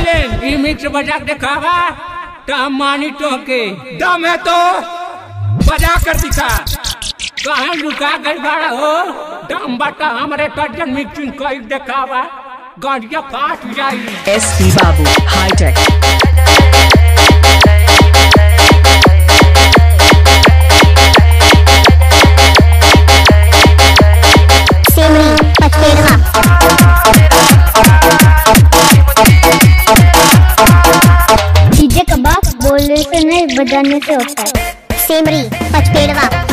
Challenge ई mix बजा के दिखावा काम मानी टोके दम है तो बजा कर दिखा कहाँ लुका गई बड़ा हो दम बटा हमारे टर्जन मिक्सिंग को एक दिखावा गाड़िया फास्ट जाई। एसपी बाबू हाईटेक। बोलने से नहीं, बजाने से होता है। सेमरी पचपेड़वा।